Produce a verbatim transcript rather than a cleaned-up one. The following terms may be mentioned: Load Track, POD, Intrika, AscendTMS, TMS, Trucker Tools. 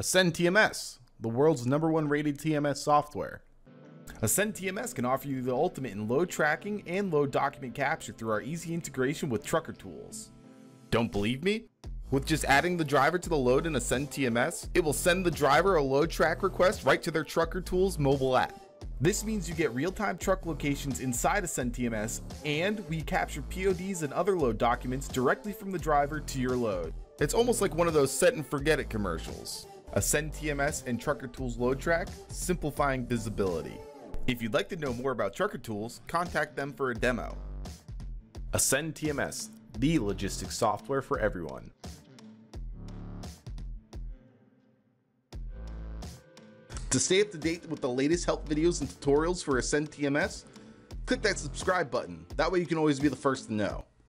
AscendTMS, the world's number one rated T M S software. AscendTMS can offer you the ultimate in load tracking and load document capture through our easy integration with Trucker Tools. Don't believe me? With just adding the driver to the load in AscendTMS, it will send the driver a load track request right to their Trucker Tools mobile app. This means you get real-time truck locations inside AscendTMS, and we capture P O Ds and other load documents directly from the driver to your load. It's almost like one of those set and forget it commercials. AscendTMS and Trucker Tools Load Track, simplifying visibility. If you'd like to know more about Trucker Tools, contact them for a demo. AscendTMS, the logistics software for everyone. To stay up to date with the latest help videos and tutorials for AscendTMS, click that subscribe button. That way you can always be the first to know.